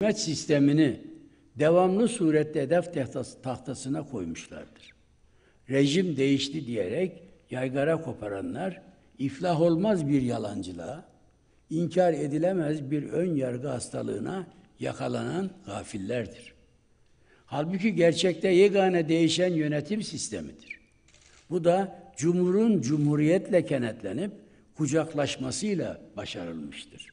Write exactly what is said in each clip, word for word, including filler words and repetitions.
Hükümet sistemini devamlı surette hedef tahtasına koymuşlardır. Rejim değişti diyerek yaygara koparanlar, iflah olmaz bir yalancılığa, inkar edilemez bir ön yargı hastalığına yakalanan gafillerdir. Halbuki gerçekte yegane değişen yönetim sistemidir. Bu da cumhurun cumhuriyetle kenetlenip kucaklaşmasıyla başarılmıştır.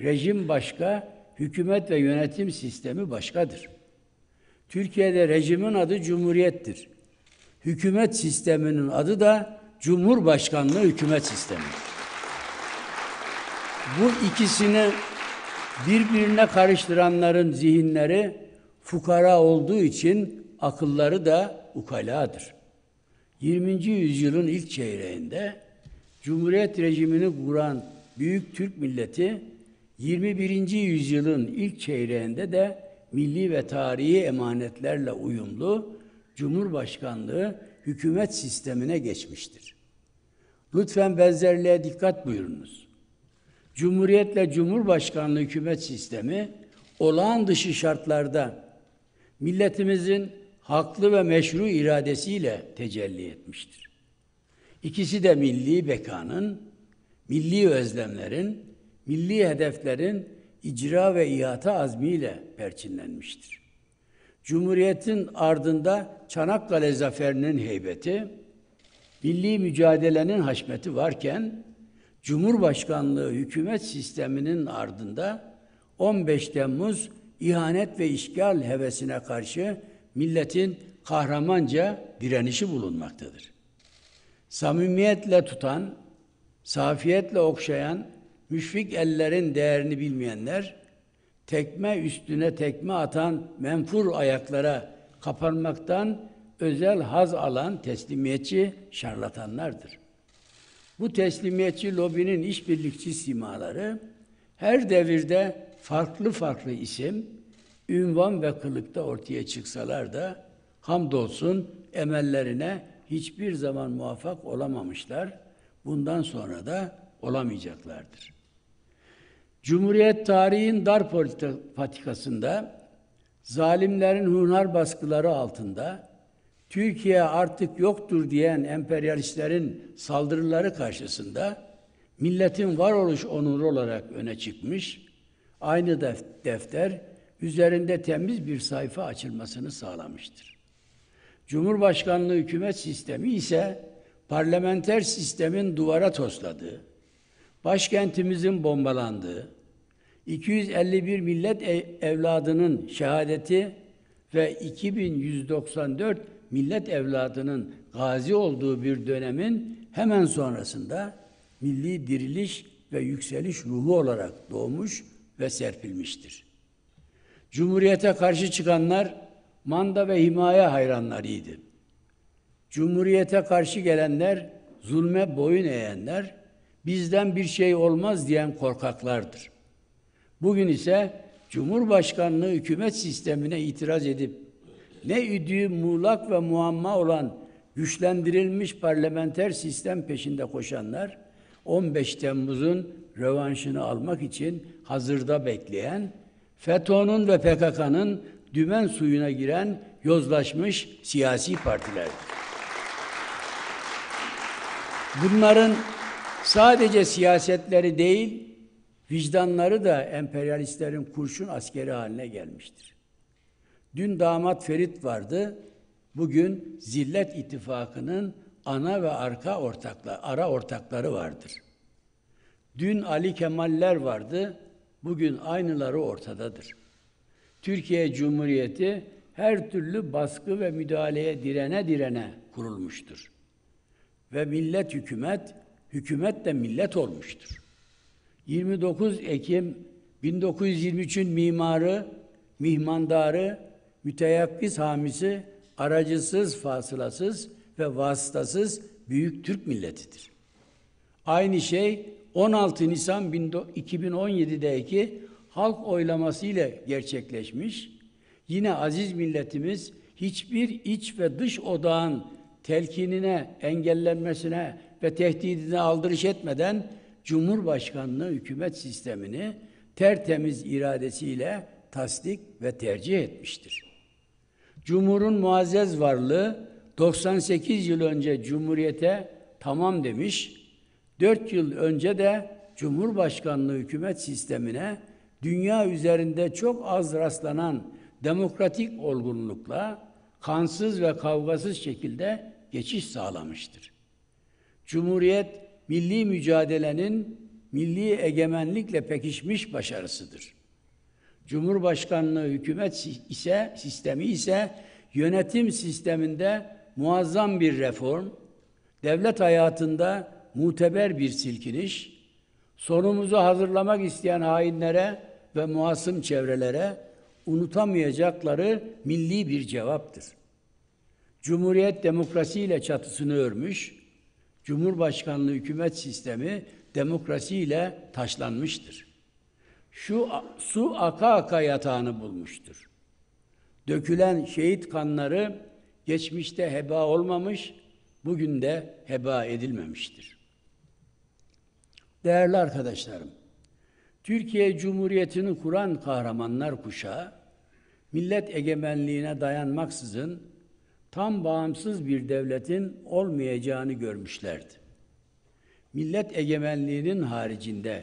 Rejim başka, hükümet ve yönetim sistemi başkadır. Türkiye'de rejimin adı cumhuriyettir. Hükümet sisteminin adı da Cumhurbaşkanlığı hükümet sistemi. Bu ikisini birbirine karıştıranların zihinleri fukara olduğu için akılları da ukaladır. yirminci yüzyılın ilk çeyreğinde Cumhuriyet rejimini kuran Büyük Türk Milleti, yirmi birinci yüzyılın ilk çeyreğinde de milli ve tarihi emanetlerle uyumlu Cumhurbaşkanlığı hükümet sistemine geçmiştir. Lütfen benzerliğe dikkat buyurunuz. Cumhuriyetle Cumhurbaşkanlığı hükümet sistemi olağan dışı şartlarda milletimizin haklı ve meşru iradesiyle tecelli etmiştir. İkisi de milli bekanın, milli özlemlerin, milli hedeflerin icra ve ihata azmiyle perçinlenmiştir. Cumhuriyetin ardında Çanakkale zaferinin heybeti, milli mücadelenin haşmeti varken, Cumhurbaşkanlığı hükümet sisteminin ardında on beş Temmuz ihanet ve işgal hevesine karşı milletin kahramanca direnişi bulunmaktadır. Samimiyetle tutan, safiyetle okşayan, müşfik ellerin değerini bilmeyenler, tekme üstüne tekme atan menfur ayaklara kapanmaktan özel haz alan teslimiyetçi şarlatanlardır. Bu teslimiyetçi lobinin işbirlikçi simaları her devirde farklı farklı isim, ünvan ve kılıkta ortaya çıksalar da hamdolsun emellerine hiçbir zaman muvaffak olamamışlar, bundan sonra da olamayacaklardır. Cumhuriyet tarihin dar patikasında, zalimlerin hunhar baskıları altında, Türkiye artık yoktur diyen emperyalistlerin saldırıları karşısında, milletin varoluş onuru olarak öne çıkmış, aynı defter üzerinde temiz bir sayfa açılmasını sağlamıştır. Cumhurbaşkanlığı hükümet sistemi ise, parlamenter sistemin duvara tosladığı, başkentimizin bombalandığı, iki yüz elli bir millet evladının şehadeti ve iki bin yüz doksan dört millet evladının gazi olduğu bir dönemin hemen sonrasında milli diriliş ve yükseliş ruhu olarak doğmuş ve serpilmiştir. Cumhuriyete karşı çıkanlar manda ve himaye hayranlarıydı. Cumhuriyete karşı gelenler, zulme boyun eğenler, bizden bir şey olmaz diyen korkaklardır. Bugün ise Cumhurbaşkanlığı hükümet sistemine itiraz edip ne üdüğü muğlak ve muamma olan güçlendirilmiş parlamenter sistem peşinde koşanlar, on beş Temmuz'un rövanşını almak için hazırda bekleyen, FETÖ'nün ve P K K'nın dümen suyuna giren yozlaşmış siyasi partilerdir. Bunların sadece siyasetleri değil, vicdanları da emperyalistlerin kurşun askeri haline gelmiştir. Dün Damat Ferit vardı, bugün Zillet İttifakı'nın ana ve arka ortakları, ara ortakları vardır. Dün Ali Kemaller vardı, bugün aynıları ortadadır. Türkiye Cumhuriyeti her türlü baskı ve müdahaleye direne direne kurulmuştur. Ve millet hükümet, hükümet de millet olmuştur. yirmi dokuz Ekim bin dokuz yüz yirmi üçün mimarı, mihmandarı, müteyakkız hamisi, aracısız, fasılasız ve vasıtasız Büyük Türk milletidir. Aynı şey on altı Nisan iki bin on yedi'deki halk oylaması ile gerçekleşmiş. Yine aziz milletimiz hiçbir iç ve dış odağın telkinine, engellenmesine ve tehdidine aldırış etmeden Cumhurbaşkanlığı hükümet sistemini tertemiz iradesiyle tasdik ve tercih etmiştir. Cumhur'un muazzez varlığı doksan sekiz yıl önce Cumhuriyete tamam demiş, dört yıl önce de Cumhurbaşkanlığı hükümet sistemine dünya üzerinde çok az rastlanan demokratik olgunlukla kansız ve kavgasız şekilde geçiş sağlamıştır. Cumhuriyet, milli mücadelenin milli egemenlikle pekişmiş başarısıdır. Cumhurbaşkanlığı hükümet ise, sistemi ise yönetim sisteminde muazzam bir reform, devlet hayatında muteber bir silkiniş, sonumuzu hazırlamak isteyen hainlere ve muasım çevrelere unutamayacakları milli bir cevaptır. Cumhuriyet demokrasiyle çatısını örmüş, Cumhurbaşkanlığı hükümet sistemi demokrasiyle taşlanmıştır. Şu su aka aka yatağını bulmuştur. Dökülen şehit kanları geçmişte heba olmamış, bugün de heba edilmemiştir. Değerli arkadaşlarım, Türkiye Cumhuriyeti'ni kuran kahramanlar kuşağı, millet egemenliğine dayanmaksızın tam bağımsız bir devletin olmayacağını görmüşlerdi. Millet egemenliğinin haricinde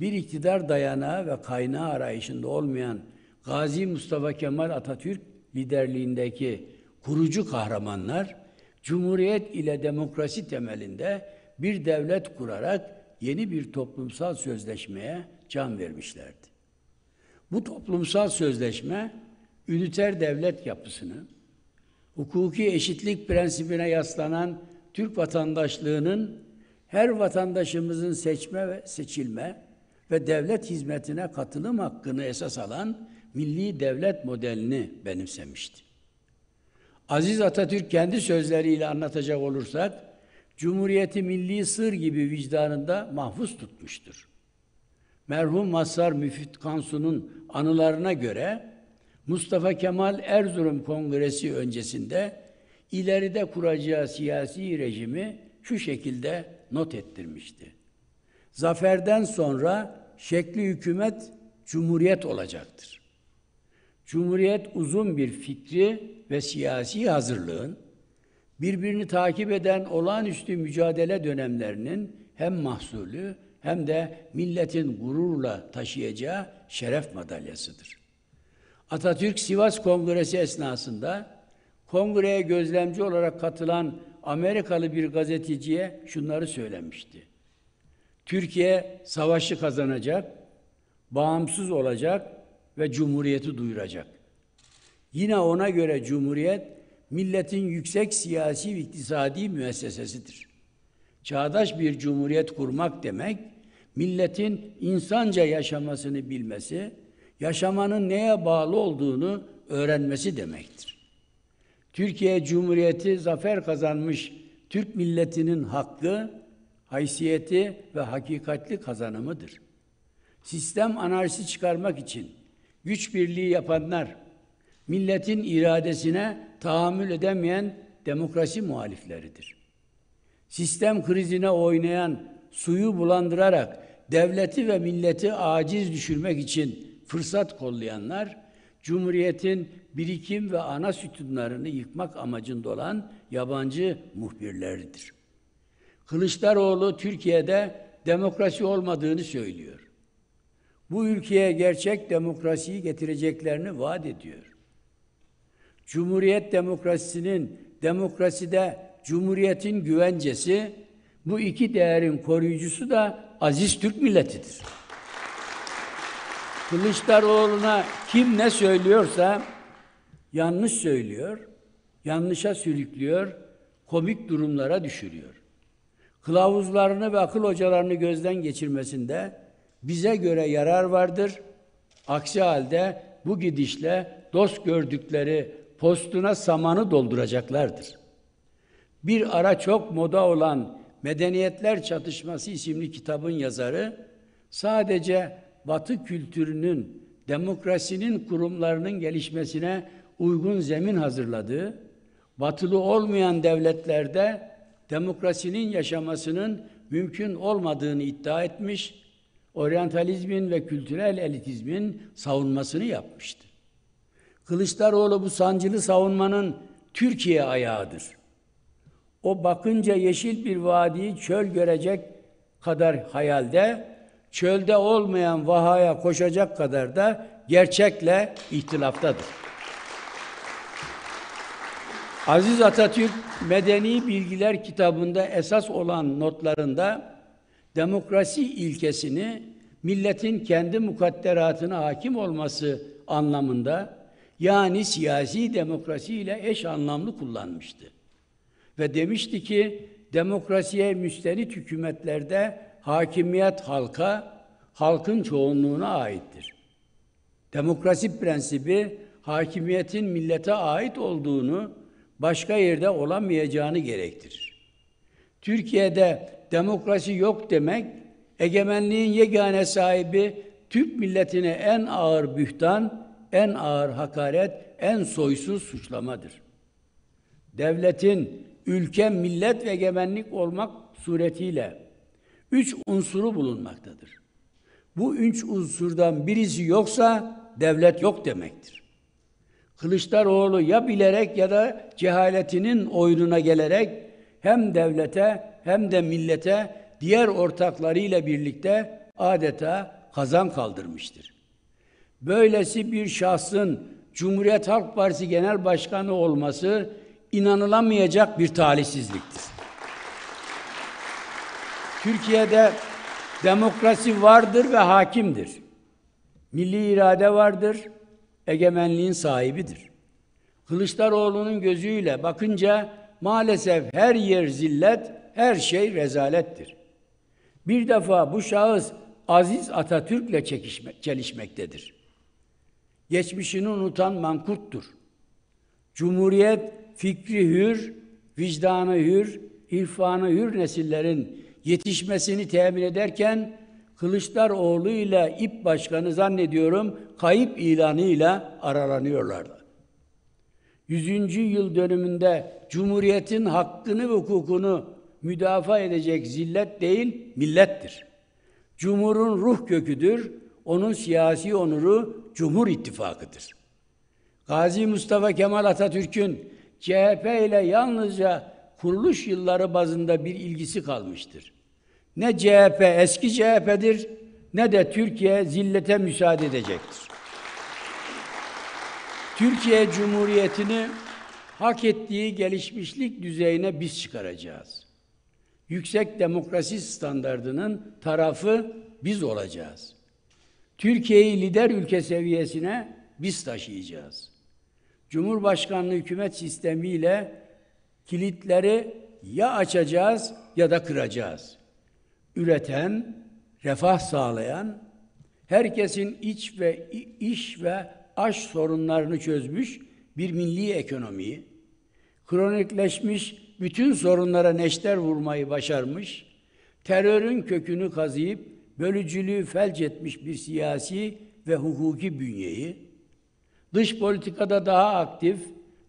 bir iktidar dayanağı ve kaynağı arayışında olmayan Gazi Mustafa Kemal Atatürk liderliğindeki kurucu kahramanlar, Cumhuriyet ile demokrasi temelinde bir devlet kurarak yeni bir toplumsal sözleşmeye can vermişlerdi. Bu toplumsal sözleşme, üniter devlet yapısını, hukuki eşitlik prensibine yaslanan Türk vatandaşlığının her vatandaşımızın seçme ve seçilme ve devlet hizmetine katılım hakkını esas alan milli devlet modelini benimsemişti. Aziz Atatürk kendi sözleriyle anlatacak olursak, Cumhuriyeti milli sır gibi vicdanında mahfuz tutmuştur. Merhum Mazhar Müfit Kansu'nun anılarına göre, Mustafa Kemal Erzurum Kongresi öncesinde ileride kuracağı siyasi rejimi şu şekilde not ettirmişti. Zaferden sonra şekli hükümet cumhuriyet olacaktır. Cumhuriyet uzun bir fikri ve siyasi hazırlığın, birbirini takip eden olağanüstü mücadele dönemlerinin hem mahsulü hem de milletin gururla taşıyacağı şeref madalyasıdır. Atatürk Sivas Kongresi esnasında kongreye gözlemci olarak katılan Amerikalı bir gazeteciye şunları söylemişti. Türkiye savaşı kazanacak, bağımsız olacak ve cumhuriyeti duyuracak. Yine ona göre cumhuriyet, milletin yüksek siyasi ve iktisadi müessesesidir. Çağdaş bir cumhuriyet kurmak demek, milletin insanca yaşamasını bilmesi, yaşamanın neye bağlı olduğunu öğrenmesi demektir. Türkiye Cumhuriyeti zafer kazanmış Türk milletinin hakkı, haysiyeti ve hakikatli kazanımıdır. Sistem anarşisi çıkarmak için güç birliği yapanlar, milletin iradesine tahammül edemeyen demokrasi muhalifleridir. Sistem krizine oynayan, suyu bulandırarak devleti ve milleti aciz düşürmek için fırsat kollayanlar, Cumhuriyet'in birikim ve ana sütunlarını yıkmak amacında olan yabancı muhbirleridir. Kılıçdaroğlu Türkiye'de demokrasi olmadığını söylüyor. Bu ülkeye gerçek demokrasiyi getireceklerini vaat ediyor. Cumhuriyet demokrasisinin, demokraside Cumhuriyet'in güvencesi, bu iki değerin koruyucusu da aziz Türk milletidir. Kılıçdaroğlu'na kim ne söylüyorsa yanlış söylüyor, yanlışa sürüklüyor, komik durumlara düşürüyor. Kılavuzlarını ve akıl hocalarını gözden geçirmesinde bize göre yarar vardır. Aksi halde bu gidişle dost gördükleri postuna samanı dolduracaklardır. Bir ara çok moda olan Medeniyetler Çatışması isimli kitabın yazarı sadece Batı kültürünün, demokrasinin kurumlarının gelişmesine uygun zemin hazırladığı, batılı olmayan devletlerde demokrasinin yaşamasının mümkün olmadığını iddia etmiş, oryantalizmin ve kültürel elitizmin savunmasını yapmıştı. Kılıçdaroğlu bu sancılı savunmanın Türkiye ayağıdır. O bakınca yeşil bir vadiyi çöl görecek kadar hayalde, çölde olmayan vahaya koşacak kadar da gerçekle ihtilaftadır. Aziz Atatürk, Medeni Bilgiler kitabında esas olan notlarında demokrasi ilkesini milletin kendi mukadderatına hakim olması anlamında, yani siyasi demokrasiyle eş anlamlı kullanmıştı. Ve demişti ki, demokrasiye müstenit hükümetlerde hakimiyet halka, halkın çoğunluğuna aittir. Demokrasi prensibi, hakimiyetin millete ait olduğunu, başka yerde olamayacağını gerektirir. Türkiye'de demokrasi yok demek, egemenliğin yegane sahibi Türk milletine en ağır bühtan, en ağır hakaret, en soysuz suçlamadır. Devletin ülke, millet ve egemenlik olmak suretiyle üç unsuru bulunmaktadır. Bu üç unsurdan birisi yoksa devlet yok demektir. Kılıçdaroğlu ya bilerek ya da cehaletinin oyununa gelerek hem devlete hem de millete diğer ortaklarıyla birlikte adeta kazan kaldırmıştır. Böylesi bir şahsın Cumhuriyet Halk Partisi Genel Başkanı olması inanılamayacak bir talihsizliktir. Türkiye'de demokrasi vardır ve hakimdir. Milli irade vardır, egemenliğin sahibidir. Kılıçdaroğlu'nun gözüyle bakınca maalesef her yer zillet, her şey rezalettir. Bir defa bu şahıs Aziz Atatürk'le çelişmektedir. Geçmişini unutan mankuttur. Cumhuriyet fikri hür, vicdanı hür, irfanı hür nesillerin yetişmesini temin ederken Kılıçdaroğlu ile İP Başkanı zannediyorum kayıp ilanıyla aralanıyorlardı. Yüzüncü yıl dönümünde Cumhuriyet'in hakkını ve hukukunu müdafaa edecek zillet değil, millettir. Cumhur'un ruh köküdür, onun siyasi onuru Cumhur İttifakı'dır. Gazi Mustafa Kemal Atatürk'ün C H P ile yalnızca kuruluş yılları bazında bir ilgisi kalmıştır. Ne C H P eski C H P'dir, ne de Türkiye zillete müsaade edecektir. Türkiye Cumhuriyeti'ni hak ettiği gelişmişlik düzeyine biz çıkaracağız. Yüksek demokrasi standardının tarafı biz olacağız. Türkiye'yi lider ülke seviyesine biz taşıyacağız. Cumhurbaşkanlığı hükümet sistemiyle kilitleri ya açacağız ya da kıracağız. Üreten, refah sağlayan, herkesin iç ve iş ve aş sorunlarını çözmüş bir milli ekonomiyi, kronikleşmiş bütün sorunlara neşter vurmayı başarmış, terörün kökünü kazıyıp bölücülüğü felç etmiş bir siyasi ve hukuki bünyeyi, dış politikada daha aktif,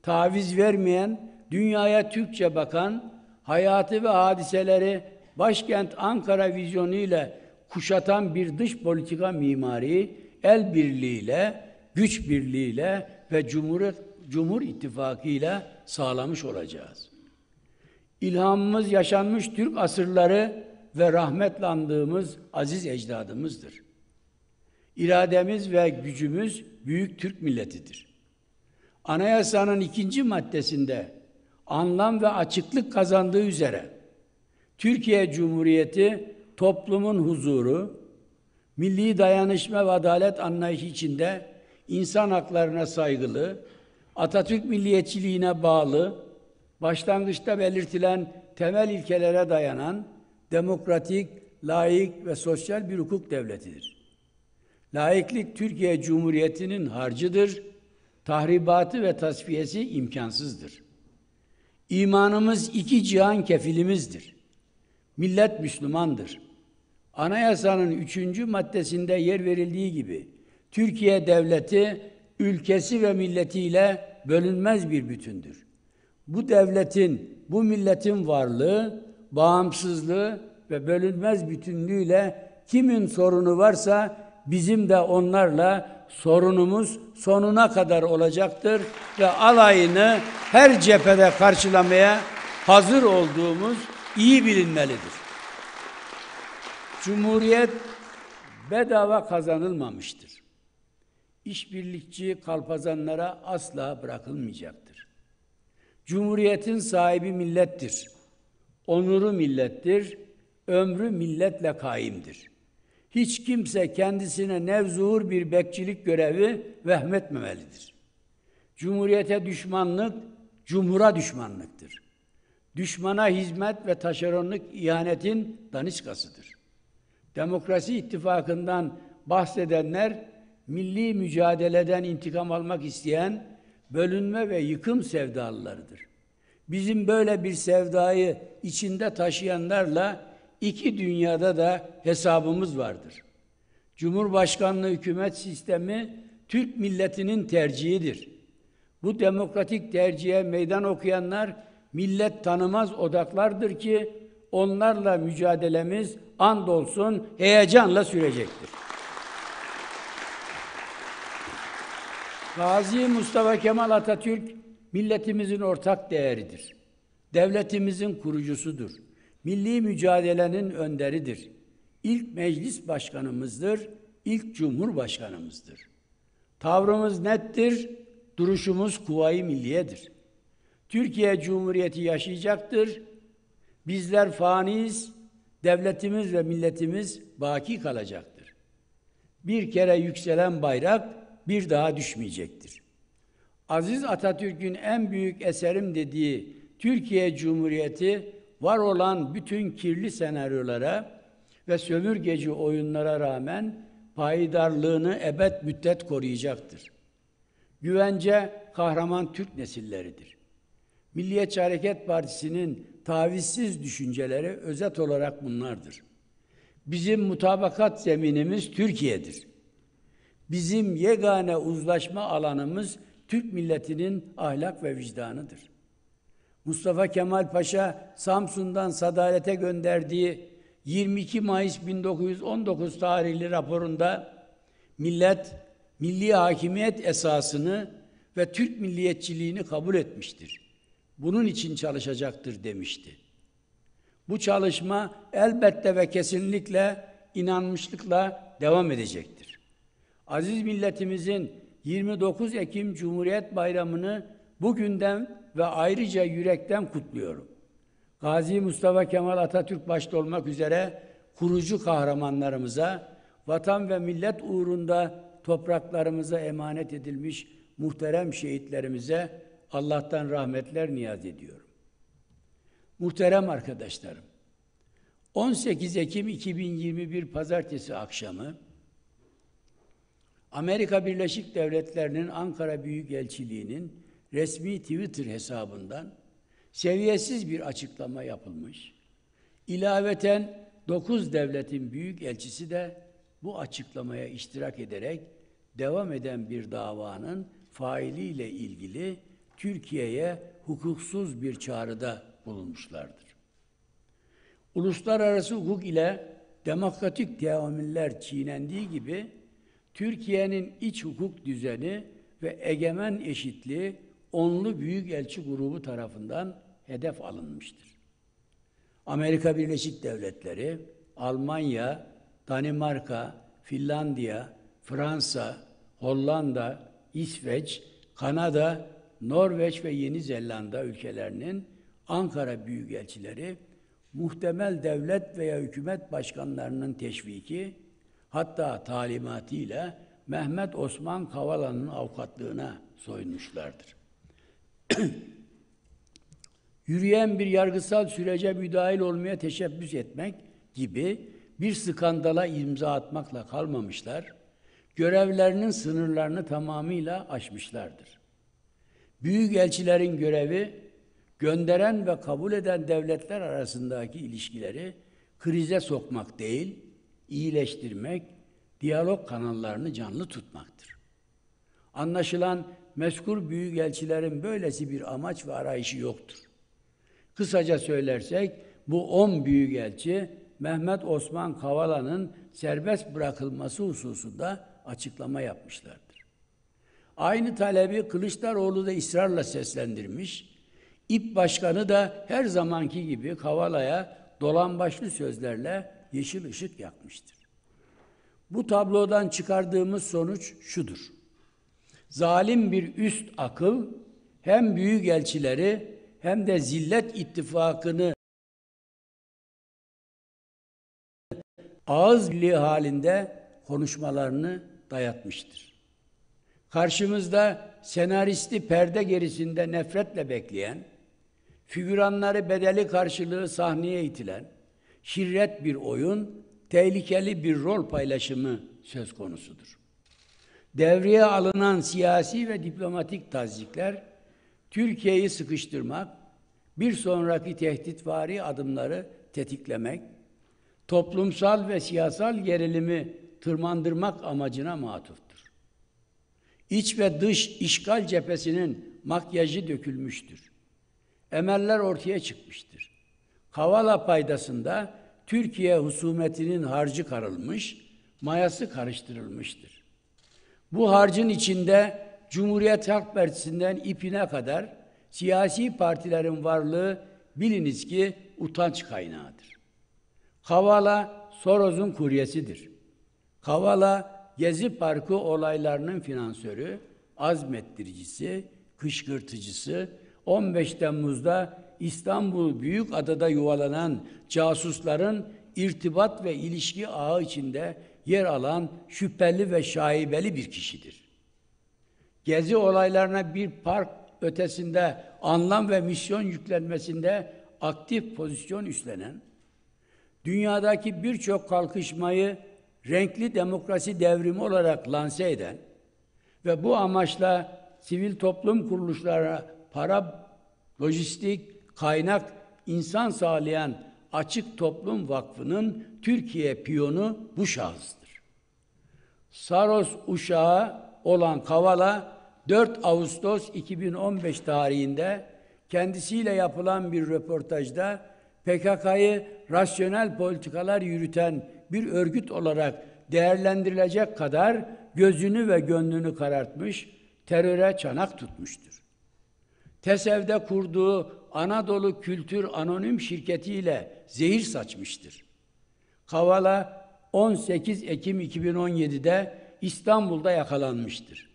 taviz vermeyen, dünyaya Türkçe bakan, hayatı ve hadiseleri başkent Ankara vizyonuyla kuşatan bir dış politika mimari, el birliğiyle, güç birliğiyle ve Cumhur, Cumhur İttifakı'yla sağlamış olacağız. İlhamımız yaşanmış Türk asırları ve rahmetlandığımız aziz ecdadımızdır. İrademiz ve gücümüz büyük Türk milletidir. Anayasanın ikinci maddesinde anlam ve açıklık kazandığı üzere Türkiye Cumhuriyeti toplumun huzuru, milli dayanışma ve adalet anlayışı içinde insan haklarına saygılı, Atatürk milliyetçiliğine bağlı, başlangıçta belirtilen temel ilkelere dayanan demokratik, laik ve sosyal bir hukuk devletidir. Laiklik Türkiye Cumhuriyeti'nin harcıdır, tahribatı ve tasfiyesi imkansızdır. İmanımız iki cihan kefilimizdir. Millet Müslümandır. Anayasanın üçüncü maddesinde yer verildiği gibi Türkiye devleti, ülkesi ve milletiyle bölünmez bir bütündür. Bu devletin, bu milletin varlığı, bağımsızlığı ve bölünmez bütünlüğüyle kimin sorunu varsa bizim de onlarla sorunumuz sonuna kadar olacaktır ve alayını her cephede karşılamaya hazır olduğumuz iyi bilinmelidir. Cumhuriyet bedava kazanılmamıştır. İşbirlikçi kalpazanlara asla bırakılmayacaktır. Cumhuriyetin sahibi millettir. Onuru millettir. Ömrü milletle kaimdir. Hiç kimse kendisine nevzuhur bir bekçilik görevi vehmetmemelidir. Cumhuriyete düşmanlık, cumhura düşmanlıktır. Düşmana hizmet ve taşeronluk ihanetin daniskasıdır. Demokrasi ittifakından bahsedenler, milli mücadeleden intikam almak isteyen bölünme ve yıkım sevdalılarıdır. Bizim böyle bir sevdayı içinde taşıyanlarla iki dünyada da hesabımız vardır. Cumhurbaşkanlığı hükümet sistemi Türk milletinin tercihidir. Bu demokratik tercihe meydan okuyanlar millet tanımaz odaklardır ki onlarla mücadelemiz andolsun heyecanla sürecektir. Gazi Mustafa Kemal Atatürk milletimizin ortak değeridir. Devletimizin kurucusudur. Milli mücadelenin önderidir. İlk meclis başkanımızdır, ilk cumhurbaşkanımızdır. Tavrımız nettir, duruşumuz kuvayı milliyedir. Türkiye Cumhuriyeti yaşayacaktır. Bizler faniyiz, devletimiz ve milletimiz baki kalacaktır. Bir kere yükselen bayrak bir daha düşmeyecektir. Aziz Atatürk'ün en büyük eserim dediği Türkiye Cumhuriyeti var olan bütün kirli senaryolara ve sömürgeci oyunlara rağmen payidarlığını ebed müddet koruyacaktır. Güvence kahraman Türk nesilleridir. Milliyetçi Hareket Partisi'nin tavizsiz düşünceleri özet olarak bunlardır. Bizim mutabakat zeminimiz Türkiye'dir. Bizim yegane uzlaşma alanımız Türk milletinin ahlak ve vicdanıdır. Mustafa Kemal Paşa Samsun'dan Sadarete gönderdiği yirmi iki Mayıs bin dokuz yüz on dokuz tarihli raporunda millet, milli hakimiyet esasını ve Türk milliyetçiliğini kabul etmiştir. Bunun için çalışacaktır demişti. Bu çalışma elbette ve kesinlikle inanmışlıkla devam edecektir. Aziz milletimizin yirmi dokuz Ekim Cumhuriyet Bayramı'nı bugünden ve ayrıca yürekten kutluyorum. Gazi Mustafa Kemal Atatürk başta olmak üzere kurucu kahramanlarımıza, vatan ve millet uğrunda topraklarımıza emanet edilmiş muhterem şehitlerimize Allah'tan rahmetler niyaz ediyorum. Muhterem arkadaşlarım, on sekiz Ekim iki bin yirmi bir Pazartesi akşamı Amerika Birleşik Devletleri'nin Ankara Büyükelçiliği'nin resmi Twitter hesabından seviyesiz bir açıklama yapılmış. İlaveten dokuz devletin büyükelçisi de bu açıklamaya iştirak ederek devam eden bir davanın failiyle ilgili Türkiye'ye hukuksuz bir çağrıda bulunmuşlardır. Uluslararası hukuk ile demokratik teamüller çiğnendiği gibi Türkiye'nin iç hukuk düzeni ve egemen eşitliği onlu büyükelçi grubu tarafından hedef alınmıştır. Amerika Birleşik Devletleri, Almanya, Danimarka, Finlandiya, Fransa, Hollanda, İsveç, Kanada, Norveç ve Yeni Zelanda ülkelerinin Ankara büyükelçileri, muhtemel devlet veya hükümet başkanlarının teşviki, hatta talimatıyla Mehmet Osman Kavala'nın avukatlığına soyunmuşlardır. Yürüyen bir yargısal sürece müdahil olmaya teşebbüs etmek gibi bir skandala imza atmakla kalmamışlar, görevlerinin sınırlarını tamamıyla aşmışlardır. Büyükelçilerin görevi, gönderen ve kabul eden devletler arasındaki ilişkileri krize sokmak değil, iyileştirmek, diyalog kanallarını canlı tutmaktır. Anlaşılan mezkur büyükelçilerin böylesi bir amaç ve arayışı yoktur. Kısaca söylersek, bu on büyükelçi Mehmet Osman Kavala'nın serbest bırakılması hususunda açıklama yapmışlardır. Aynı talebi Kılıçdaroğlu da ısrarla seslendirmiş, İP Başkanı da her zamanki gibi Kavala'ya dolambaçlı sözlerle yeşil ışık yakmıştır. Bu tablodan çıkardığımız sonuç şudur: zalim bir üst akıl hem büyükelçileri hem de Zillet İttifakı'nı ağız birliği halinde konuşmalarını dayatmıştır. Karşımızda senaristi perde gerisinde nefretle bekleyen, figüranları bedeli karşılığı sahneye itilen, şirret bir oyun, tehlikeli bir rol paylaşımı söz konusudur. Devreye alınan siyasi ve diplomatik tazikler, Türkiye'yi sıkıştırmak, bir sonraki tehditvari adımları tetiklemek, toplumsal ve siyasal gerilimi tırmandırmak amacına matuftur. İç ve dış işgal cephesinin makyajı dökülmüştür. Emeller ortaya çıkmıştır. Kavala paydasında Türkiye husumetinin harcı karılmış, mayası karıştırılmıştır. Bu harcın içinde Cumhuriyet Halk Partisi'nden ipine kadar siyasi partilerin varlığı biliniz ki utanç kaynağıdır. Kavala Soros'un kuryesidir. Kavala Gezi Parkı olaylarının finansörü, azmettiricisi, kışkırtıcısı, on beş Temmuz'da İstanbul Büyükada'da yuvalanan casusların irtibat ve ilişki ağı içinde yer alan şüpheli ve şaibeli bir kişidir. Gezi olaylarına bir park ötesinde anlam ve misyon yüklenmesinde aktif pozisyon üstlenen, dünyadaki birçok kalkışmayı renkli demokrasi devrimi olarak lanse eden ve bu amaçla sivil toplum kuruluşlarına para, lojistik, kaynak, insan sağlayan Açık Toplum Vakfı'nın Türkiye piyonu bu şahıstır. Saros uşağı olan Kavala, dört Ağustos iki bin on beş tarihinde kendisiyle yapılan bir röportajda P K K'yı rasyonel politikalar yürüten bir örgüt olarak değerlendirilecek kadar gözünü ve gönlünü karartmış, teröre çanak tutmuştur. TESEV'de kurduğu Anadolu Kültür Anonim şirketiyle zehir saçmıştır. Kavala on sekiz Ekim iki bin on yedi'de İstanbul'da yakalanmıştır.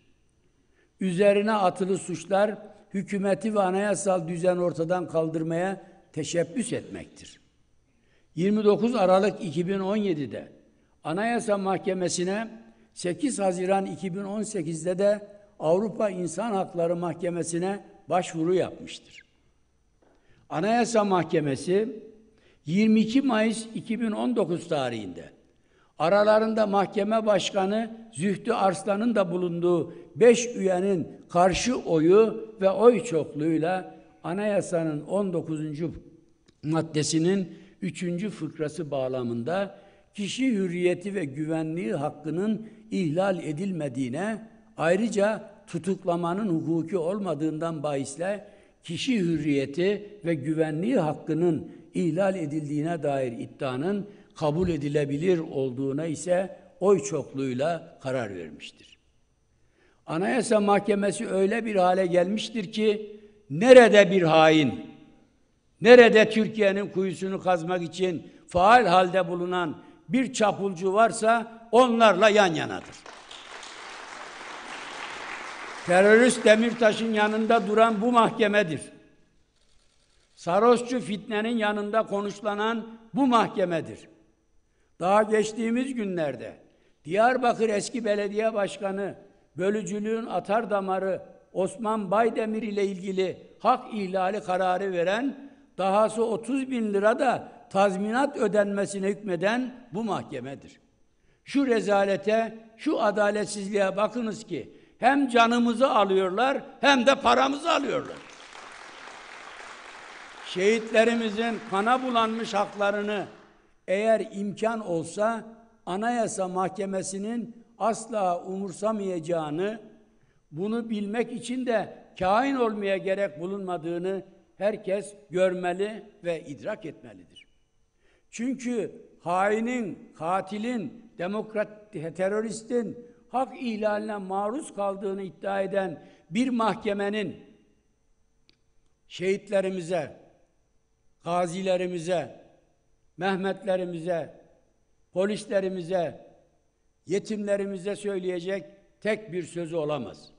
Üzerine atılı suçlar hükümeti ve anayasal düzen ortadan kaldırmaya teşebbüs etmektir. yirmi dokuz Aralık iki bin on yedi'de Anayasa Mahkemesi'ne, sekiz Haziran iki bin on sekiz'de de Avrupa İnsan Hakları Mahkemesi'ne başvuru yapmıştır. Anayasa Mahkemesi yirmi iki Mayıs iki bin on dokuz tarihinde aralarında mahkeme başkanı Zühtü Arslan'ın da bulunduğu beş üyenin karşı oyu ve oy çokluğuyla anayasanın on dokuzuncu maddesinin üçüncü fıkrası bağlamında kişi hürriyeti ve güvenliği hakkının ihlal edilmediğine, ayrıca tutuklamanın hukuki olmadığından bahisle kişi hürriyeti ve güvenliği hakkının ihlal edildiğine dair iddianın kabul edilebilir olduğuna ise oy çokluğuyla karar vermiştir. Anayasa Mahkemesi öyle bir hale gelmiştir ki, nerede bir hain, nerede Türkiye'nin kuyusunu kazmak için faal halde bulunan bir çapulcu varsa onlarla yan yanadır. Terörist Demirtaş'ın yanında duran bu mahkemedir. Sarosçu fitnenin yanında konuşlanan bu mahkemedir. Daha geçtiğimiz günlerde Diyarbakır eski belediye başkanı, bölücülüğün atar damarı Osman Baydemir ile ilgili hak ihlali kararı veren, dahası otuz bin lira da tazminat ödenmesine hükmeden bu mahkemedir. Şu rezalete, şu adaletsizliğe bakınız ki, hem canımızı alıyorlar hem de paramızı alıyorlar. Şehitlerimizin kana bulanmış haklarını eğer imkan olsa Anayasa Mahkemesi'nin asla umursamayacağını, bunu bilmek için de kahin olmaya gerek bulunmadığını herkes görmeli ve idrak etmelidir. Çünkü hainin, katilin, demokrat, teröristin hak ihlaline maruz kaldığını iddia eden bir mahkemenin şehitlerimize, gazilerimize, Mehmetlerimize, polislerimize, yetimlerimize söyleyecek tek bir sözü olamaz.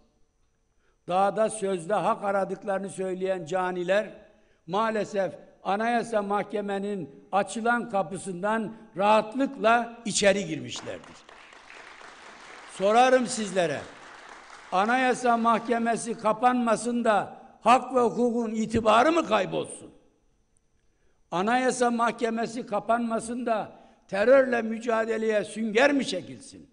Dağda sözde hak aradıklarını söyleyen caniler maalesef Anayasa Mahkemenin açılan kapısından rahatlıkla içeri girmişlerdir. Sorarım sizlere, Anayasa Mahkemesi kapanmasın da hak ve hukukun itibarı mı kaybolsun? Anayasa Mahkemesi kapanmasın da terörle mücadeleye sünger mi çekilsin?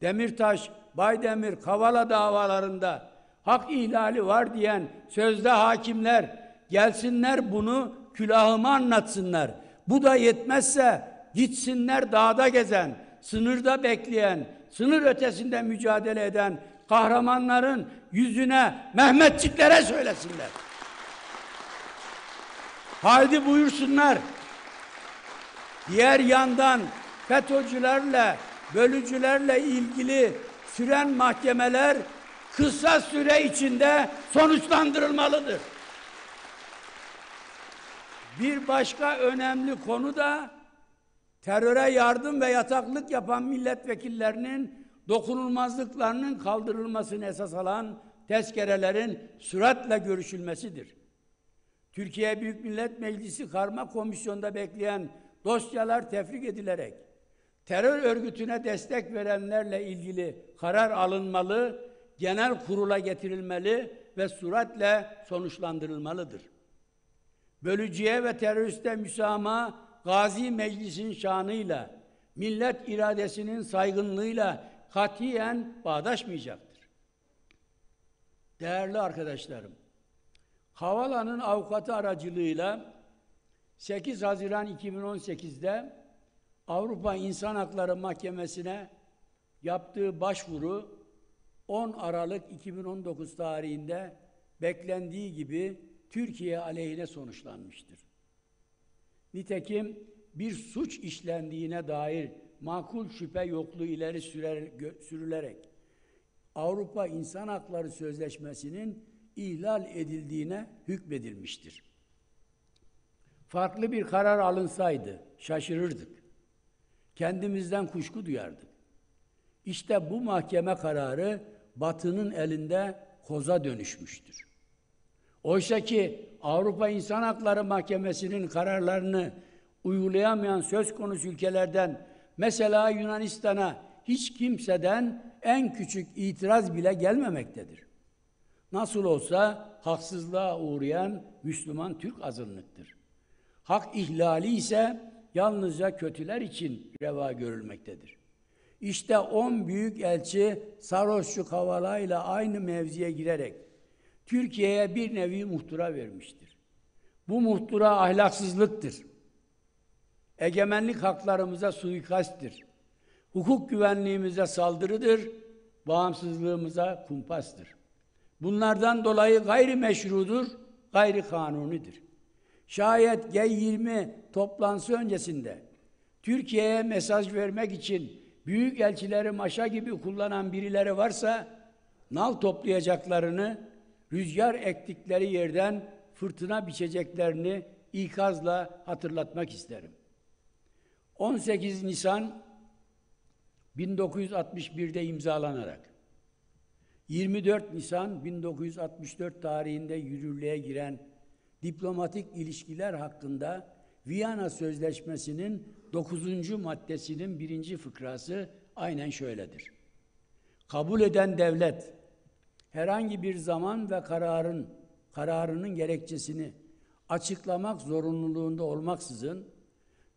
Demirtaş, Baydemir, Kavala davalarında hak ihlali var diyen sözde hakimler gelsinler bunu külahıma anlatsınlar. Bu da yetmezse gitsinler dağda gezen, sınırda bekleyen, sınır ötesinde mücadele eden kahramanların yüzüne Mehmetçiklere söylesinler. Haydi buyursunlar. Diğer yandan FETÖ'cülerle, bölücülerle ilgili süren mahkemeler kısa süre içinde sonuçlandırılmalıdır. Bir başka önemli konu da teröre yardım ve yataklık yapan milletvekillerinin dokunulmazlıklarının kaldırılmasını esas alan tezkerelerin süratle görüşülmesidir. Türkiye Büyük Millet Meclisi Karma Komisyonu'nda bekleyen dosyalar tefrik edilerek terör örgütüne destek verenlerle ilgili karar alınmalı, genel kurula getirilmeli ve süratle sonuçlandırılmalıdır. Bölücüye ve teröriste müsamaha Gazi Meclisi'nin şanıyla, millet iradesinin saygınlığıyla katiyen bağdaşmayacaktır. Değerli arkadaşlarım, Kavala'nın avukatı aracılığıyla sekiz Haziran iki bin on sekiz'de Avrupa İnsan Hakları Mahkemesi'ne yaptığı başvuru on Aralık iki bin on dokuz tarihinde beklendiği gibi Türkiye aleyhine sonuçlanmıştır. Nitekim bir suç işlendiğine dair makul şüphe yokluğu ileri sürülerek Avrupa İnsan Hakları Sözleşmesi'nin ihlal edildiğine hükmedilmiştir. Farklı bir karar alınsaydı şaşırırdık. Kendimizden kuşku duyardık. İşte bu mahkeme kararı Batı'nın elinde koza dönüşmüştür. Oysa ki Avrupa İnsan Hakları Mahkemesi'nin kararlarını uygulayamayan söz konusu ülkelerden, mesela Yunanistan'a hiç kimseden en küçük itiraz bile gelmemektedir. Nasıl olsa haksızlığa uğrayan Müslüman Türk azınlıktır. Hak ihlali ise yalnızca kötüler için reva görülmektedir. İşte on büyükelçi Sarosçu Kavala ile aynı mevziye girerek Türkiye'ye bir nevi muhtıra vermiştir. Bu muhtıra ahlaksızlıktır. Egemenlik haklarımıza suikasttir. Hukuk güvenliğimize saldırıdır. Bağımsızlığımıza kumpastır. Bunlardan dolayı gayri meşrudur, gayri kanunidir. Şayet G yirmi toplantısı öncesinde Türkiye'ye mesaj vermek için büyük elçileri maşa gibi kullanan birileri varsa nal toplayacaklarını, rüzgar ektikleri yerden fırtına biçeceklerini ikazla hatırlatmak isterim. on sekiz Nisan bin dokuz yüz altmış bir'de imzalanarak yirmi dört Nisan bin dokuz yüz altmış dört tarihinde yürürlüğe giren diplomatik ilişkiler hakkında Viyana Sözleşmesi'nin dokuzuncu maddesinin birinci fıkrası aynen şöyledir. Kabul eden devlet, herhangi bir zaman ve kararın, kararının gerekçesini açıklamak zorunluluğunda olmaksızın,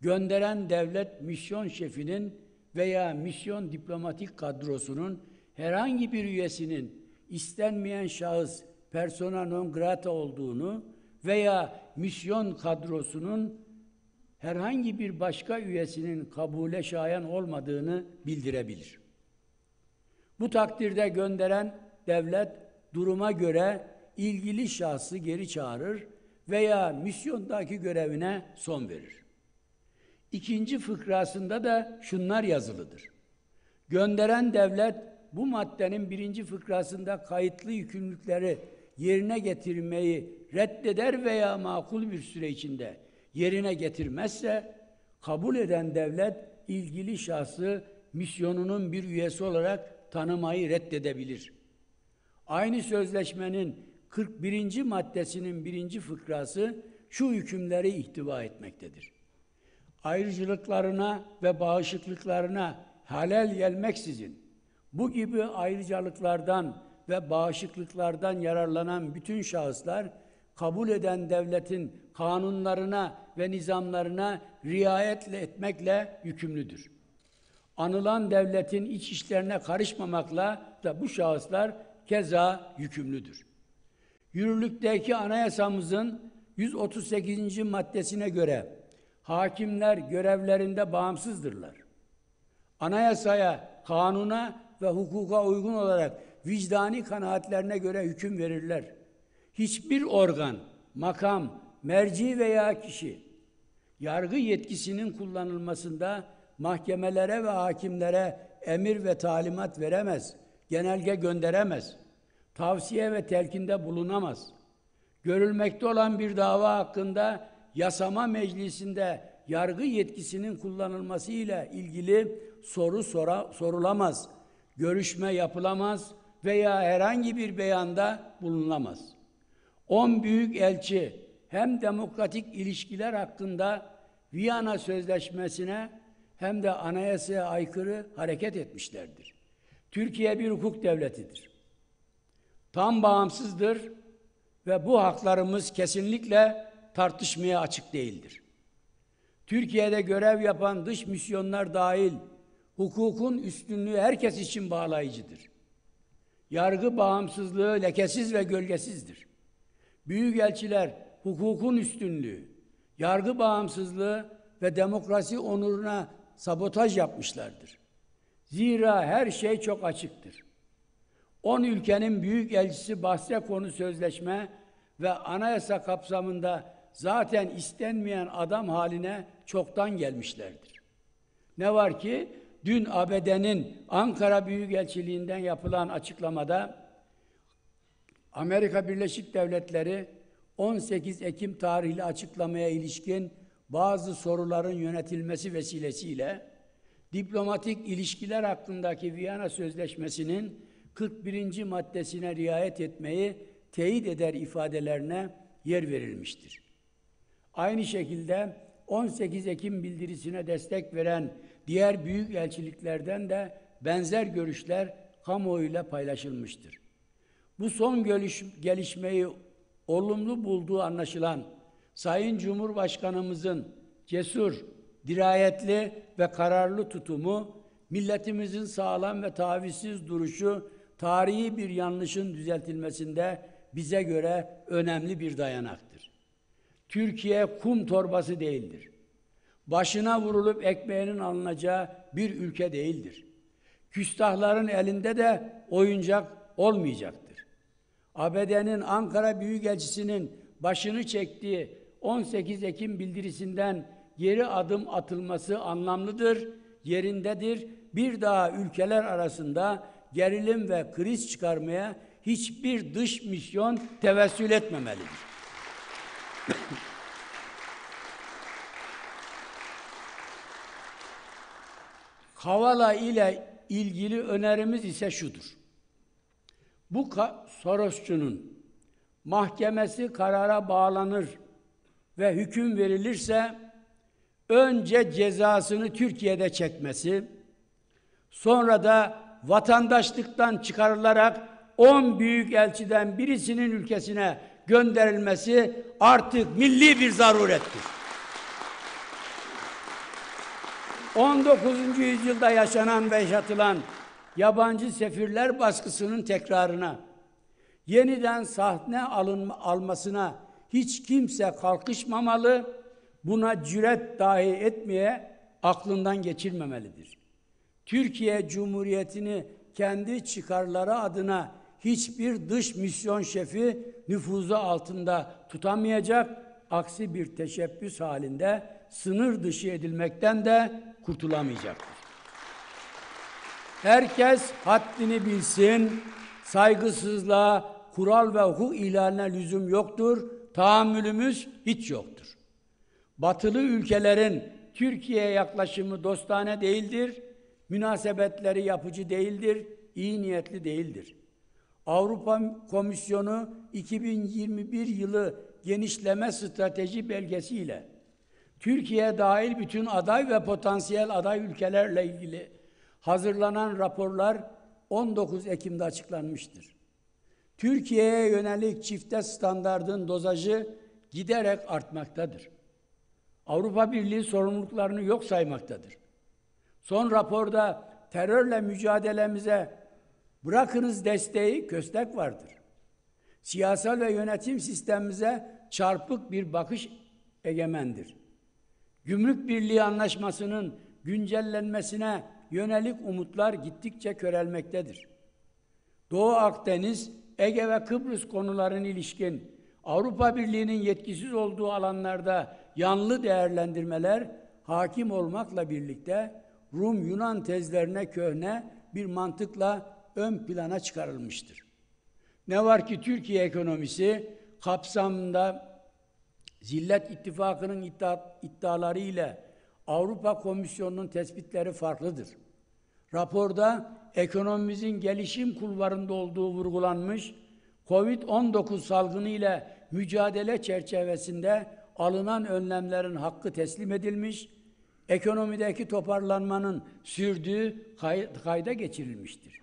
gönderen devlet misyon şefinin veya misyon diplomatik kadrosunun herhangi bir üyesinin istenmeyen şahıs persona non grata olduğunu veya misyon kadrosunun herhangi bir başka üyesinin kabule şayan olmadığını bildirebilir. Bu takdirde gönderen devlet duruma göre ilgili şahsı geri çağırır veya misyondaki görevine son verir. ikinci fıkrasında da şunlar yazılıdır. Gönderen devlet bu maddenin birinci fıkrasında kayıtlı yükümlülükleri yerine getirmeyi reddeder veya makul bir süre içinde yerine getirmezse, kabul eden devlet ilgili şahsı misyonunun bir üyesi olarak tanımayı reddedebilir. Aynı sözleşmenin kırk birinci maddesinin birinci fıkrası şu hükümleri ihtiva etmektedir. Ayrıcılıklarına ve bağışıklıklarına halel gelmeksizin bu gibi ayrıcalıklardan ve bağışıklıklardan yararlanan bütün şahıslar kabul eden devletin kanunlarına ve nizamlarına riayet etmekle yükümlüdür. Anılan devletin iç işlerine karışmamakla da bu şahıslar keza yükümlüdür. Yürürlükteki anayasamızın yüz otuz sekizinci maddesine göre hakimler görevlerinde bağımsızdırlar. Anayasaya, kanuna ve hukuka uygun olarak vicdani kanaatlerine göre hüküm verirler. Hiçbir organ, makam, merci veya kişi yargı yetkisinin kullanılmasında mahkemelere ve hakimlere emir ve talimat veremez, genelge gönderemez, tavsiye ve telkinde bulunamaz. Görülmekte olan bir dava hakkında yasama meclisinde yargı yetkisinin kullanılması ile ilgili soru sora, sorulamaz, görüşme yapılamaz veya herhangi bir beyanda bulunulamaz. on Büyükelçi hem demokratik ilişkiler hakkında Viyana Sözleşmesi'ne hem de anayasaya aykırı hareket etmişlerdir. Türkiye bir hukuk devletidir. Tam bağımsızdır ve bu haklarımız kesinlikle tartışmaya açık değildir. Türkiye'de görev yapan dış misyonlar dahil hukukun üstünlüğü herkes için bağlayıcıdır. Yargı bağımsızlığı lekesiz ve gölgesizdir. Büyükelçiler hukukun üstünlüğü, yargı bağımsızlığı ve demokrasi onuruna sabotaj yapmışlardır. Zira her şey çok açıktır. on ülkenin büyükelçisi bahse konu sözleşme ve anayasa kapsamında zaten istenmeyen adam haline çoktan gelmişlerdir. Ne var ki dün A B D'nin Ankara Büyükelçiliğinden yapılan açıklamada Amerika Birleşik Devletleri on sekiz Ekim tarihli açıklamaya ilişkin bazı soruların yönetilmesi vesilesiyle diplomatik ilişkiler hakkındaki Viyana Sözleşmesi'nin kırk birinci maddesine riayet etmeyi teyit eder ifadelerine yer verilmiştir. Aynı şekilde on sekiz Ekim bildirisine destek veren diğer büyük elçiliklerden de benzer görüşler kamuoyuyla paylaşılmıştır. Bu son gelişmeyi olumlu bulduğu anlaşılan Sayın Cumhurbaşkanımızın cesur, dirayetli ve kararlı tutumu, milletimizin sağlam ve tavizsiz duruşu, tarihi bir yanlışın düzeltilmesinde bize göre önemli bir dayanaktır. Türkiye kum torbası değildir. Başına vurulup ekmeğinin alınacağı bir ülke değildir. Küstahların elinde de oyuncak olmayacaktır. A B D'nin Ankara Büyükelçisi'nin başını çektiği on sekiz Ekim bildirisinden geri adım atılması anlamlıdır, yerindedir. Bir daha ülkeler arasında gerilim ve kriz çıkarmaya hiçbir dış misyon tevessül etmemelidir. Kavala ile ilgili önerimiz ise şudur. Bu Sorosçunun mahkemesi karara bağlanır ve hüküm verilirse önce cezasını Türkiye'de çekmesi, sonra da vatandaşlıktan çıkarılarak on büyükelçiden birisinin ülkesine gönderilmesi artık milli bir zarurettir. on dokuzuncu yüzyılda yaşanan ve yaşatılan yabancı sefirler baskısının tekrarına, yeniden sahne alınma, almasına hiç kimse kalkışmamalı, buna cüret dahi etmeye aklından geçirmemelidir. Türkiye Cumhuriyeti'ni kendi çıkarları adına hiçbir dış misyon şefi nüfuzu altında tutamayacak, aksi bir teşebbüs halinde sınır dışı edilmekten de kurtulamayacaktır. Herkes haddini bilsin, saygısızlığa, kural ve hukuk ihlaline lüzum yoktur, tahammülümüz hiç yoktur. Batılı ülkelerin Türkiye'ye yaklaşımı dostane değildir, münasebetleri yapıcı değildir, iyi niyetli değildir. Avrupa Komisyonu iki bin yirmi bir yılı genişleme strateji belgesiyle Türkiye dahil bütün aday ve potansiyel aday ülkelerle ilgili hazırlanan raporlar on dokuz Ekim'de açıklanmıştır. Türkiye'ye yönelik çifte standardın dozajı giderek artmaktadır. Avrupa Birliği sorumluluklarını yok saymaktadır. Son raporda terörle mücadelemize bırakınız desteği köstek vardır. Siyasal ve yönetim sistemimize çarpık bir bakış egemendir. Gümrük Birliği Anlaşması'nın güncellenmesine yönelik umutlar gittikçe körelmektedir. Doğu Akdeniz, Ege ve Kıbrıs konularına ilişkin Avrupa Birliği'nin yetkisiz olduğu alanlarda yanlı değerlendirmeler hakim olmakla birlikte Rum-Yunan tezlerine köhne bir mantıkla ön plana çıkarılmıştır. Ne var ki Türkiye ekonomisi kapsamında Zillet İttifakı'nın iddia, iddiaları ile Avrupa Komisyonu'nun tespitleri farklıdır. Raporda ekonomimizin gelişim kulvarında olduğu vurgulanmış, kovid on dokuz salgını ile mücadele çerçevesinde alınan önlemlerin hakkı teslim edilmiş, ekonomideki toparlanmanın sürdüğü kay, kayda geçirilmiştir.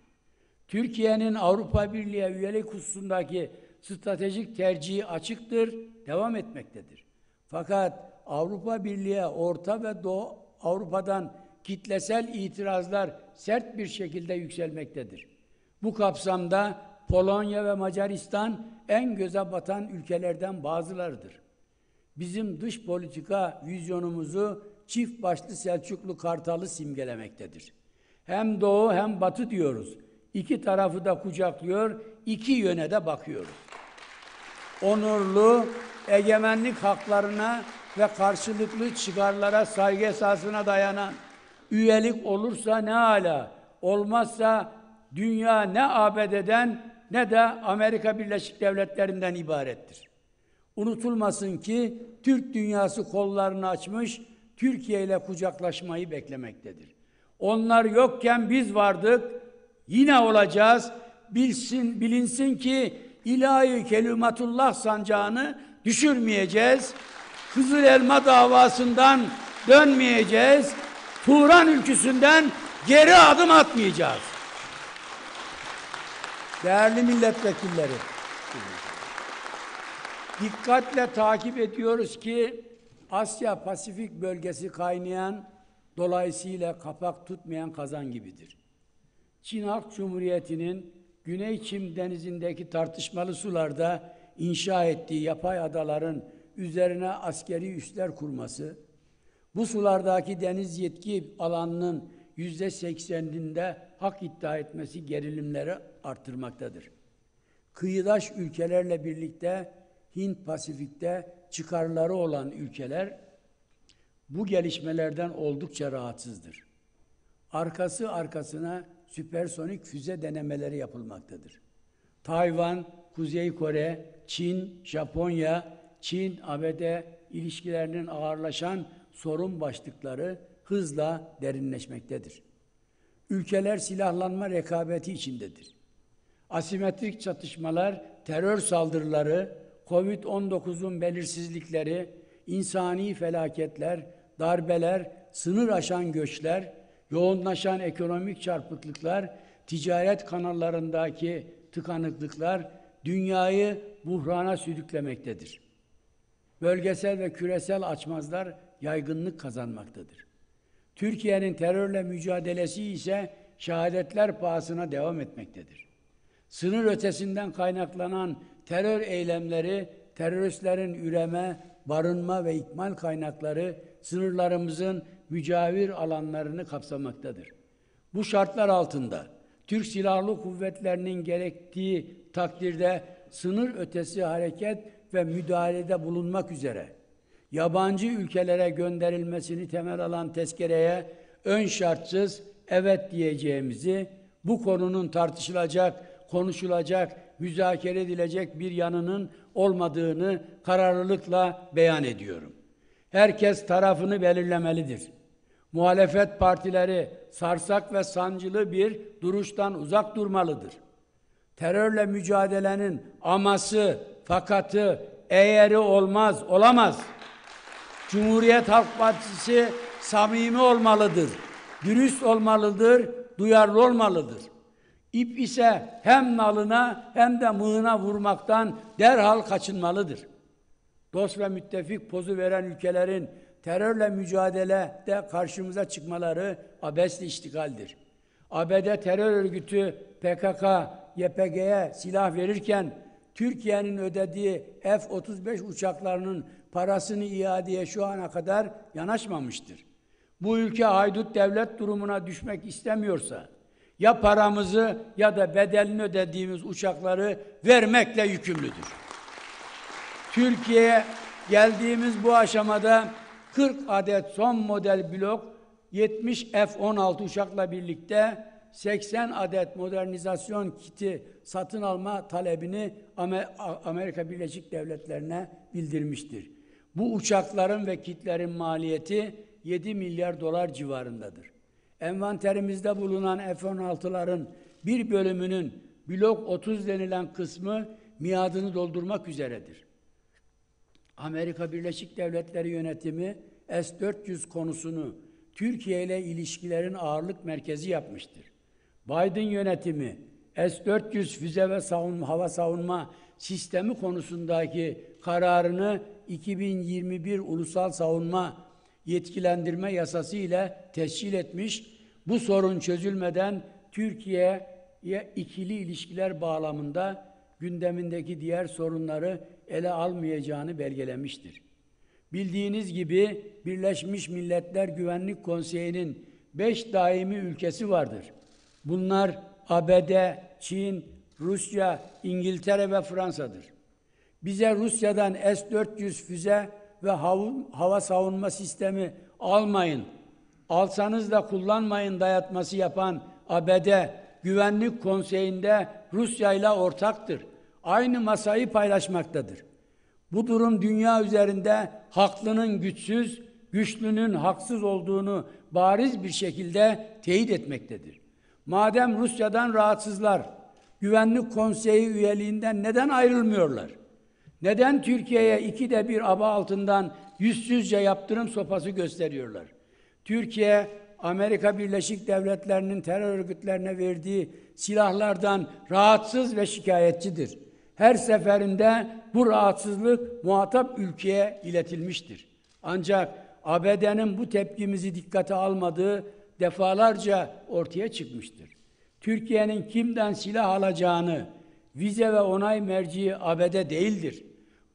Türkiye'nin Avrupa Birliği'ne üyelik hususundaki stratejik tercihi açıktır, devam etmektedir. Fakat Avrupa Birliği'ne Orta ve Doğu Avrupa'dan kitlesel itirazlar sert bir şekilde yükselmektedir. Bu kapsamda Polonya ve Macaristan en göze batan ülkelerden bazılarıdır. Bizim dış politika vizyonumuzu çift başlı Selçuklu Kartalı simgelemektedir. Hem Doğu hem Batı diyoruz. İki tarafı da kucaklıyor, iki yöne de bakıyoruz. Onurlu, egemenlik haklarına ve karşılıklı çıkarlara saygı esasına dayanan üyelik olursa ne ala, olmazsa dünya ne A B D'den ne de Amerika Birleşik Devletleri'nden ibarettir. Unutulmasın ki Türk dünyası kollarını açmış, Türkiye ile kucaklaşmayı beklemektedir. Onlar yokken biz vardık, yine olacağız. Bilsin, bilinsin ki ilahi kelimatullah sancağını düşürmeyeceğiz. Kızıl elma davasından dönmeyeceğiz. Turan ülküsünden geri adım atmayacağız. Değerli milletvekilleri, dikkatle takip ediyoruz ki Asya Pasifik bölgesi kaynayan, dolayısıyla kapak tutmayan kazan gibidir. Çin Halk Cumhuriyeti'nin Güney Çin Denizi'ndeki tartışmalı sularda inşa ettiği yapay adaların üzerine askeri üsler kurması, bu sulardaki deniz yetki alanının yüzde sekseninde hak iddia etmesi gerilimleri artırmaktadır. Kıyıdaş ülkelerle birlikte Hint Pasifik'te çıkarları olan ülkeler bu gelişmelerden oldukça rahatsızdır. Arkası arkasına süpersonik füze denemeleri yapılmaktadır. Tayvan, Kuzey Kore, Çin, Japonya, Çin, A B D ilişkilerinin ağırlaşan sorun başlıkları hızla derinleşmektedir. Ülkeler silahlanma rekabeti içindedir. Asimetrik çatışmalar, terör saldırıları, kovid on dokuzun belirsizlikleri, insani felaketler, darbeler, sınır aşan göçler, yoğunlaşan ekonomik çarpıklıklar, ticaret kanallarındaki tıkanıklıklar dünyayı buhrana sürüklemektedir. Bölgesel ve küresel açmazlar yaygınlık kazanmaktadır. Türkiye'nin terörle mücadelesi ise şehadetler pahasına devam etmektedir. Sınır ötesinden kaynaklanan terör eylemleri, teröristlerin üreme, barınma ve ikmal kaynakları sınırlarımızın mücavir alanlarını kapsamaktadır. Bu şartlar altında Türk Silahlı Kuvvetleri'nin gerektiği takdirde sınır ötesi hareket ve müdahalede bulunmak üzere yabancı ülkelere gönderilmesini temel alan tezkereye ön şartsız evet diyeceğimizi, bu konunun tartışılacak, konuşulacak, müzakere edilecek bir yanının olmadığını kararlılıkla beyan ediyorum. Herkes tarafını belirlemelidir. Muhalefet partileri sarsak ve sancılı bir duruştan uzak durmalıdır. Terörle mücadelenin aması, fakatı, eğeri olmaz, olamaz. Cumhuriyet Halk Partisi samimi olmalıdır, dürüst olmalıdır, duyarlı olmalıdır. İp ise hem nalına hem de mığına vurmaktan derhal kaçınmalıdır. Dost ve müttefik pozu veren ülkelerin terörle mücadelede karşımıza çıkmaları abesli iştigaldir. A B D terör örgütü P K K Y P G'ye silah verirken Türkiye'nin ödediği F otuz beş uçaklarının parasını iadeye şu ana kadar yanaşmamıştır. Bu ülke haydut devlet durumuna düşmek istemiyorsa ya paramızı ya da bedelini ödediğimiz uçakları vermekle yükümlüdür. Türkiye'ye geldiğimiz bu aşamada kırk adet son model blok yetmiş F on altı uçakla birlikte seksen adet modernizasyon kiti satın alma talebini Amerika Birleşik Devletleri'ne bildirmiştir. Bu uçakların ve kitlerin maliyeti yedi milyar dolar civarındadır. Envanterimizde bulunan F on altıların bir bölümünün blok otuz denilen kısmı miadını doldurmak üzeredir. Amerika Birleşik Devletleri yönetimi S dört yüz konusunu Türkiye ile ilişkilerin ağırlık merkezi yapmıştır. Biden yönetimi S dört yüz füze ve savunma, hava savunma sistemi konusundaki kararını iki bin yirmi bir Ulusal Savunma Yetkilendirme Yasası ile tescil etmiş, bu sorun çözülmeden Türkiye'ye ikili ilişkiler bağlamında gündemindeki diğer sorunları ele almayacağını belgelemiştir. Bildiğiniz gibi Birleşmiş Milletler Güvenlik Konseyi'nin beş daimi ülkesi vardır. Bunlar A B D, Çin, Rusya, İngiltere ve Fransa'dır. Bize Rusya'dan S dört yüz füze ve hava savunma sistemi almayın, alsanız da kullanmayın dayatması yapan A B D, Güvenlik Konseyi'nde Rusya ile ortaktır. Aynı masayı paylaşmaktadır. Bu durum dünya üzerinde haklının güçsüz, güçlünün haksız olduğunu bariz bir şekilde teyit etmektedir. Madem Rusya'dan rahatsızlar, Güvenlik Konseyi üyeliğinden neden ayrılmıyorlar? Neden Türkiye'ye ikide bir aba altından yüzsüzce yaptırım sopası gösteriyorlar? Türkiye, Amerika Birleşik Devletleri'nin terör örgütlerine verdiği silahlardan rahatsız ve şikayetçidir. Her seferinde bu rahatsızlık muhatap ülkeye iletilmiştir. Ancak A B D'nin bu tepkimizi dikkate almadığı defalarca ortaya çıkmıştır. Türkiye'nin kimden silah alacağını, vize ve onay merciği A B D değildir.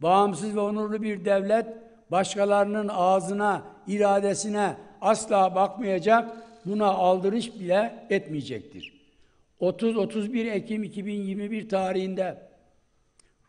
Bağımsız ve onurlu bir devlet, başkalarının ağzına, iradesine asla bakmayacak, buna aldırış bile etmeyecektir. otuz otuz bir Ekim iki bin yirmi bir tarihinde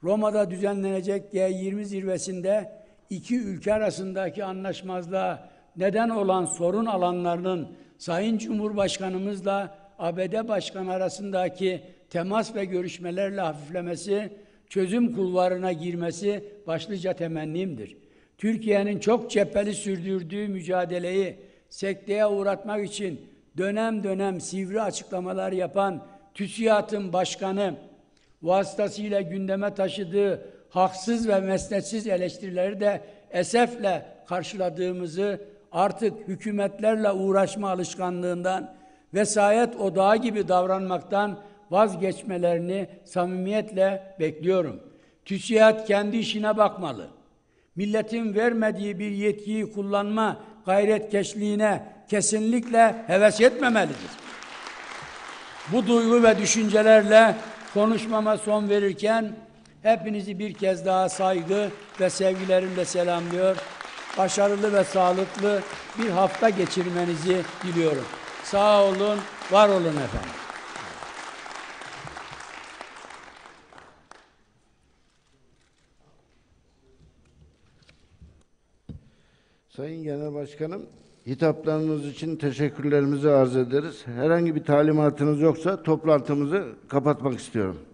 Roma'da düzenlenecek G yirmi zirvesinde iki ülke arasındaki anlaşmazlığa neden olan sorun alanlarının Sayın Cumhurbaşkanımızla A B D Başkanı arasındaki temas ve görüşmelerle hafiflemesi, çözüm kulvarına girmesi başlıca temennimdir. Türkiye'nin çok cepheli sürdürdüğü mücadeleyi sekteye uğratmak için dönem dönem sivri açıklamalar yapan TÜSİAD'ın başkanı vasıtasıyla gündeme taşıdığı haksız ve mesnetsiz eleştirileri de esefle karşıladığımızı, artık hükümetlerle uğraşma alışkanlığından, vesayet odağı gibi davranmaktan vazgeçmelerini samimiyetle bekliyorum. TÜSİAD kendi işine bakmalı. Milletin vermediği bir yetkiyi kullanma gayretkeşliğine kesinlikle heves etmemelidir. Bu duygu ve düşüncelerle konuşmama son verirken hepinizi bir kez daha saygı ve sevgilerimle selamlıyor. Başarılı ve sağlıklı bir hafta geçirmenizi diliyorum. Sağ olun, var olun efendim. Sayın Genel Başkanım, hitaplarınız için teşekkürlerimizi arz ederiz. Herhangi bir talimatınız yoksa toplantımızı kapatmak istiyorum.